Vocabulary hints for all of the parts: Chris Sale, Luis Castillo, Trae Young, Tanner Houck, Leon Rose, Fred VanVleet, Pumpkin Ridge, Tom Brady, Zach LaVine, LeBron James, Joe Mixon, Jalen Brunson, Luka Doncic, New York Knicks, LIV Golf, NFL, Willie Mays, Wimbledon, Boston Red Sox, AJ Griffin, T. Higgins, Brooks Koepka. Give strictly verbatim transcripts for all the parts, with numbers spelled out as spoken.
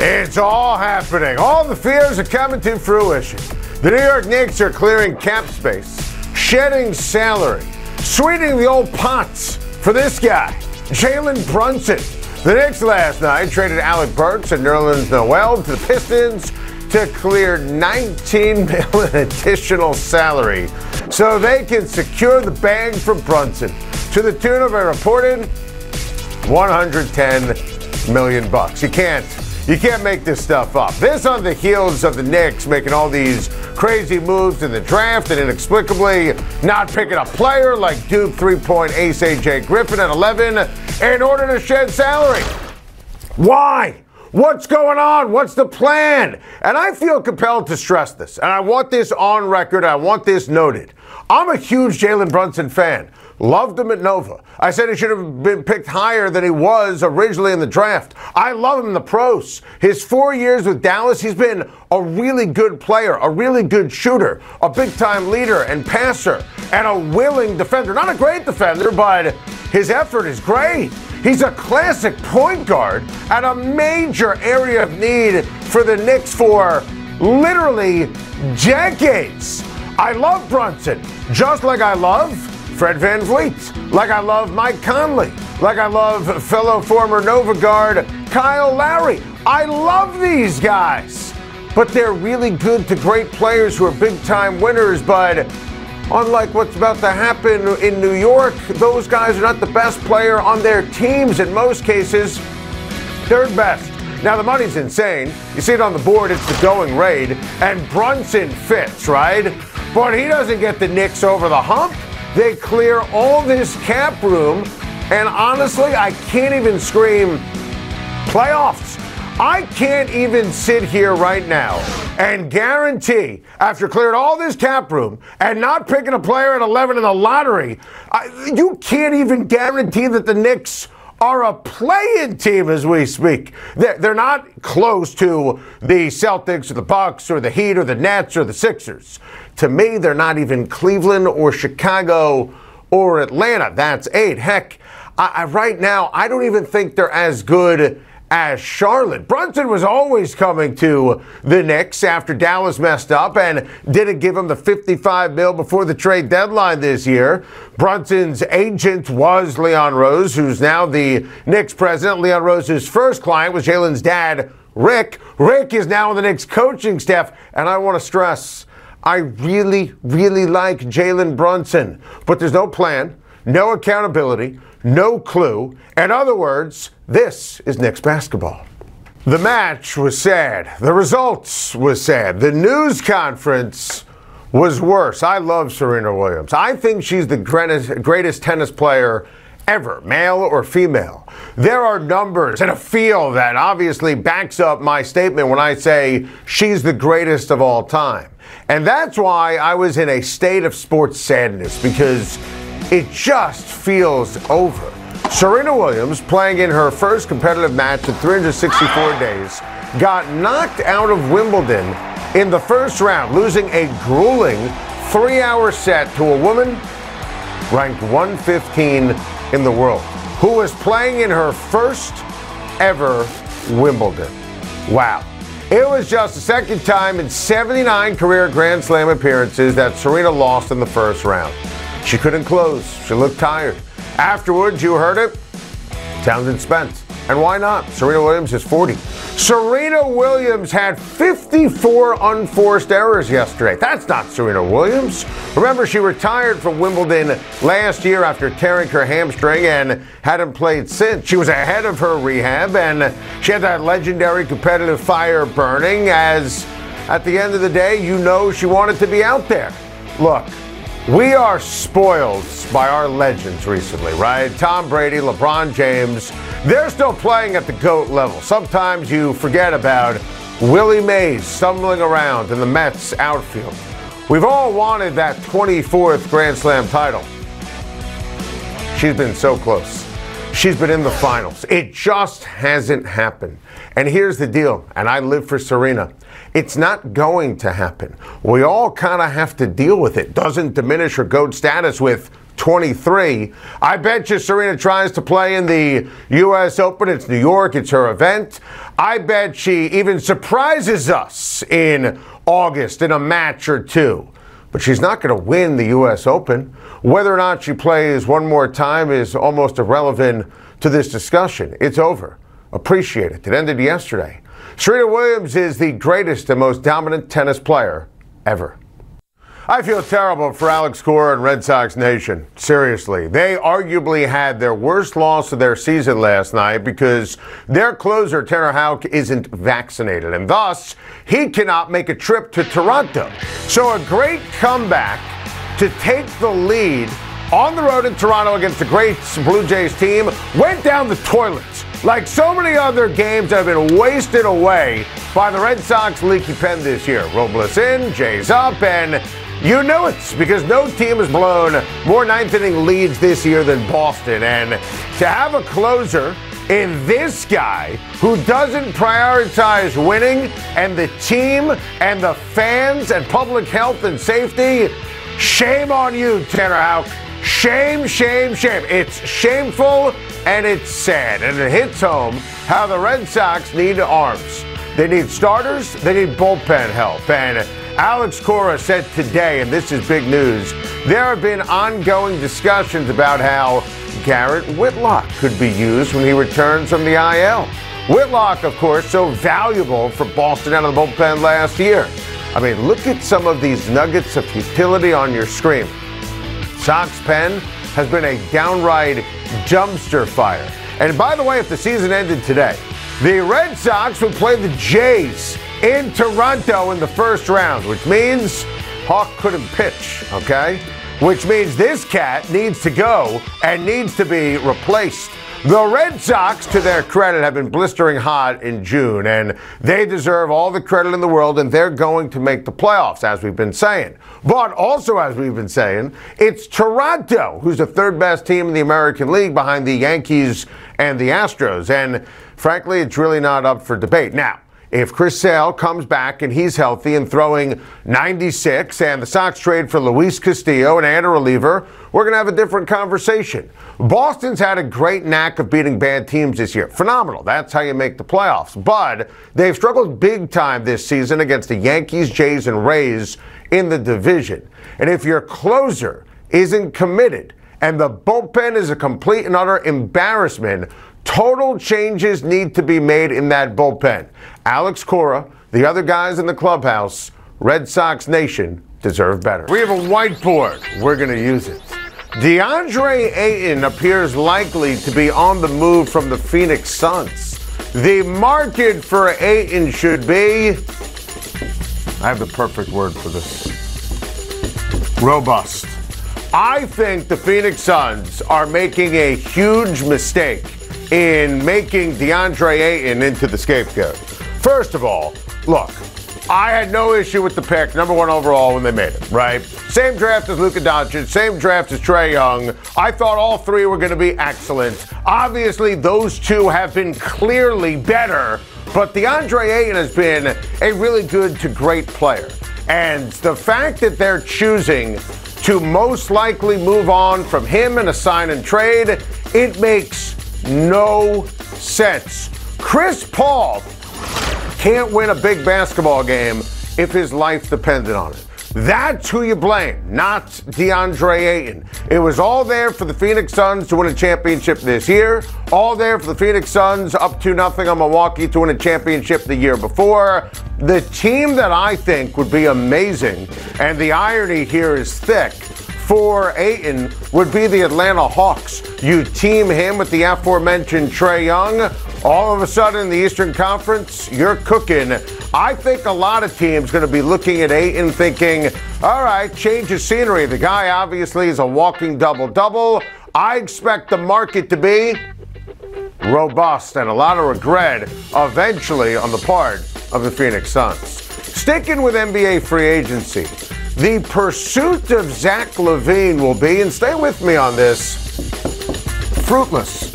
It's all happening. All the fears are coming to fruition. The New York Knicks are clearing cap space, shedding salary, sweetening the old pots for this guy, Jalen Brunson. The Knicks last night traded Alec Burks and Nerlens Noel to the Pistons to clear nineteen million dollars additional salary so they can secure the bag for Brunson to the tune of a reported one hundred ten million bucks. You can't, you can't make this stuff up. This on the heels of the Knicks making all these crazy moves in the draft and inexplicably not picking a player like Duke three-point ace A J Griffin at eleven in order to shed salary. Why? What's going on? What's the plan? And I feel compelled to stress this, and I want this on record. I want this noted. I'm a huge Jalen Brunson fan. Loved him at Nova. I said he should have been picked higher than he was originally in the draft. I love him in the pros. His four years with Dallas, he's been a really good player, a really good shooter, a big-time leader and passer, and a willing defender. Not a great defender, but his effort is great. He's a classic point guard at a major area of need for the Knicks for literally decades. I love Brunson, just like I love Fred VanVleet, like I love Mike Conley, like I love fellow former Nova guard Kyle Lowry. I love these guys, but they're really good to great players who are big-time winners, but unlike what's about to happen in New York, those guys are not the best player on their teams. In most cases, third best. Now, the money's insane. You see it on the board. It's the going rate. And Brunson fits, right? But he doesn't get the Knicks over the hump. They clear all this cap room. And honestly, I can't even scream playoffs. I can't even sit here right now and guarantee, after clearing all this cap room and not picking a player at eleven in the lottery, I, you can't even guarantee that the Knicks are a play-in team as we speak. They're, they're not close to the Celtics or the Bucks or the Heat or the Nets or the Sixers. To me, they're not even Cleveland or Chicago or Atlanta. That's eight. Heck, I, I, right now, I don't even think they're as good as Charlotte. Brunson was always coming to the Knicks after Dallas messed up and didn't give him the fifty-five mil before the trade deadline this year. Brunson's agent was Leon Rose, who's now the Knicks president. Leon Rose's first client was Jalen's dad, Rick. Rick is now on the Knicks coaching staff, and I want to stress, I really, really like Jalen Brunson, but there's no plan, no accountability, no clue. In other words, this is Knicks basketball. The match was sad. The results was sad. The news conference was worse. I love Serena Williams. I think she's the greatest, greatest tennis player ever, male or female. There are numbers and a feel that obviously backs up my statement when I say she's the greatest of all time. And that's why I was in a state of sports sadness, because it just feels over. Serena Williams, playing in her first competitive match in three hundred sixty-four days, got knocked out of Wimbledon in the first round, losing a grueling three-hour set to a woman ranked one fifteen in the world, who was playing in her first ever Wimbledon. Wow. It was just the second time in seventy-nine career Grand Slam appearances that Serena lost in the first round. She couldn't close. She looked tired. Afterwards, you heard it, Townsend Spence. And why not? Serena Williams is forty. Serena Williams had fifty-four unforced errors yesterday. That's not Serena Williams. Remember, she retired from Wimbledon last year after tearing her hamstring and hadn't played since. She was ahead of her rehab, and she had that legendary competitive fire burning, as at the end of the day, you know she wanted to be out there. Look, we are spoiled by our legends recently, right? Tom Brady, LeBron James, they're still playing at the GOAT level. Sometimes you forget about Willie Mays stumbling around in the Mets outfield. We've all wanted that twenty-fourth Grand Slam title. She's been so close. She's been in the finals. It just hasn't happened. And here's the deal, and I live for Serena. It's not going to happen. We all kind of have to deal with it. Doesn't diminish her GOAT status with twenty-three. I bet you Serena tries to play in the U S Open. It's New York. It's her event. I bet she even surprises us in August in a match or two. But she's not going to win the U S Open. Whether or not she plays one more time is almost irrelevant to this discussion. It's over. Appreciate it. It ended yesterday. Serena Williams is the greatest and most dominant tennis player ever. I feel terrible for Alex Cora and Red Sox Nation. Seriously, they arguably had their worst loss of their season last night because their closer, Tanner Houck, isn't vaccinated, and thus he cannot make a trip to Toronto. So a great comeback to take the lead on the road in Toronto against the great Blue Jays team went down the toilets, like so many other games that have been wasted away by the Red Sox leaky pen this year. Robles in, Jays up, and you know it's because no team has blown more ninth-inning leads this year than Boston. And to have a closer in this guy who doesn't prioritize winning and the team and the fans and public health and safety, shame on you, Tanner Houck. Shame, shame, shame. It's shameful and it's sad. And it hits home how the Red Sox need arms. They need starters. They need bullpen help. And Alex Cora said today, and this is big news, there have been ongoing discussions about how Garrett Whitlock could be used when he returns from the I L. Whitlock, of course, so valuable for Boston out of the bullpen last year. I mean, look at some of these nuggets of futility on your screen. Sox pen has been a downright dumpster fire. And by the way, if the season ended today, the Red Sox would play the Jays in Toronto in the first round, which means Hawk couldn't pitch, okay? Which means this cat needs to go and needs to be replaced. The Red Sox, to their credit, have been blistering hot in June, and they deserve all the credit in the world, and they're going to make the playoffs, as we've been saying. But also, as we've been saying, it's Toronto who's the third best team in the American League behind the Yankees and the Astros, and frankly, it's really not up for debate. Now, if Chris Sale comes back and he's healthy and throwing ninety-six and the Sox trade for Luis Castillo and add a reliever, we're going to have a different conversation. Boston's had a great knack of beating bad teams this year. Phenomenal. That's how you make the playoffs. But they've struggled big time this season against the Yankees, Jays, and Rays in the division. And if your closer isn't committed and the bullpen is a complete and utter embarrassment, total changes need to be made in that bullpen. Alex Cora, the other guys in the clubhouse, Red Sox Nation deserve better. We have a whiteboard. We're going to use it. DeAndre Ayton appears likely to be on the move from the Phoenix Suns. The market for Ayton should be, I have the perfect word for this, robust. I think the Phoenix Suns are making a huge mistake in making DeAndre Ayton into the scapegoat. First of all, look, I had no issue with the pick, number one overall, when they made it, right? Same draft as Luka Doncic, same draft as Trae Young. I thought all three were going to be excellent. Obviously, those two have been clearly better, but DeAndre Ayton has been a really good to great player. And the fact that they're choosing to most likely move on from him in a sign and trade, it makes no sense. Chris Paul can't win a big basketball game if his life depended on it. That's who you blame, not DeAndre Ayton. It was all there for the Phoenix Suns to win a championship this year, all there for the Phoenix Suns up to nothing on Milwaukee to win a championship the year before. The team that I think would be amazing, and the irony here is thick, for Ayton would be the Atlanta Hawks. You team him with the aforementioned Trae Young, all of a sudden in the Eastern Conference, you're cooking. I think a lot of teams going to be looking at Ayton thinking, all right, change of scenery. The guy obviously is a walking double-double. I expect the market to be robust and a lot of regret eventually on the part of the Phoenix Suns. Sticking with N B A free agency, the pursuit of Zach LaVine will be, and stay with me on this, fruitless.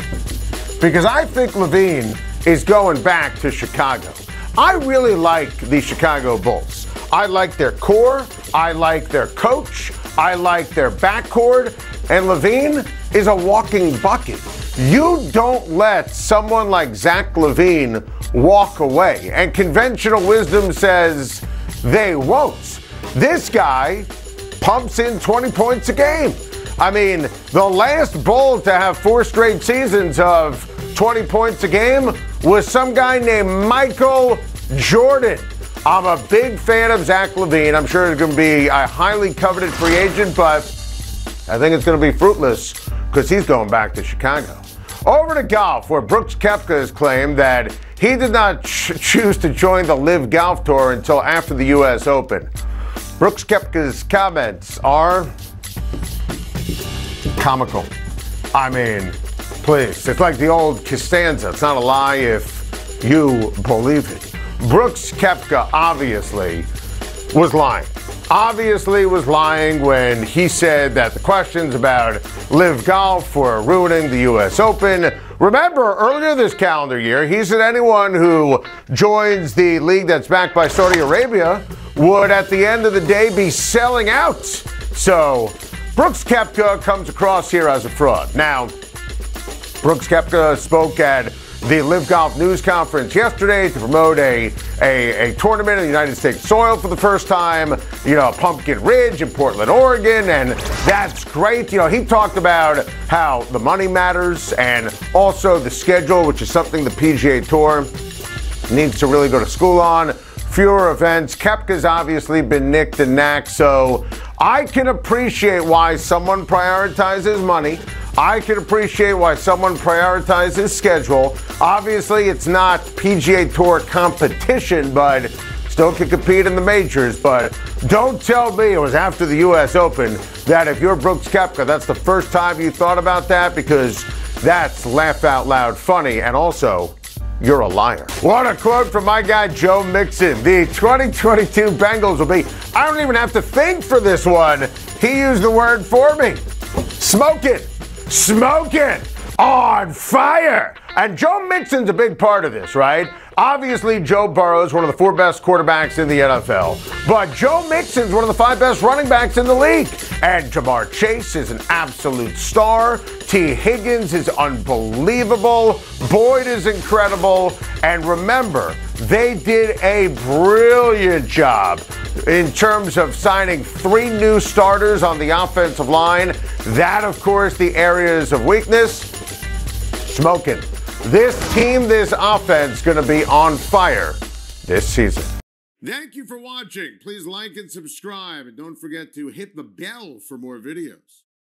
Because I think LaVine is going back to Chicago. I really like the Chicago Bulls. I like their core. I like their coach. I like their backcourt. And LaVine is a walking bucket. You don't let someone like Zach LaVine walk away. And conventional wisdom says they won't. This guy pumps in twenty points a game. I mean, the last Bull to have four straight seasons of twenty points a game was some guy named Michael Jordan. I'm a big fan of Zach LaVine. I'm sure he's going to be a highly coveted free agent, but I think it's going to be fruitless because he's going back to Chicago. Over to golf, where Brooks Koepka has claimed that he did not ch- choose to join the LIV Golf Tour until after the U S Open. Brooks Koepka's comments are comical. I mean, please. It's like the old Costanza. It's not a lie if you believe it. Brooks Koepka obviously was lying. Obviously was lying when he said that the questions about LIV Golf were ruining the U S Open. Remember, earlier this calendar year, he said anyone who joins the league that's backed by Saudi Arabia would, at the end of the day, be selling out. So Brooks Koepka comes across here as a fraud. Now, Brooks Koepka spoke at the LIV Golf News Conference yesterday to promote a, a, a tournament in the United States soil for the first time, you know, Pumpkin Ridge in Portland, Oregon, and that's great. You know, he talked about how the money matters and also the schedule, which is something the P G A Tour needs to really go to school on. Fewer events. Koepka's obviously been nicked and knacked, so I can appreciate why someone prioritizes money. I can appreciate why someone prioritizes schedule. Obviously, it's not P G A Tour competition, but still can compete in the majors. But don't tell me it was after the U S Open that if you're Brooks Koepka, that's the first time you thought about that, because that's laugh out loud funny. And also, you're a liar. What a quote from my guy Joe Mixon. The twenty twenty-two Bengals will be, I don't even have to think for this one. He used the word for me. Smoke it. Smoking, on fire. And Joe Mixon's a big part of this, right? Obviously, Joe Burrow is one of the four best quarterbacks in the N F L. But Joe Mixon's one of the five best running backs in the league. And Ja'Marr Chase is an absolute star. T. Higgins is unbelievable. Boyd is incredible. And remember, they did a brilliant job in terms of signing three new starters on the offensive line. That, of course, the areas of weakness. Smoking. This team, this offense, going to be on fire this season. Thank you for watching. Please like and subscribe. And don't forget to hit the bell for more videos.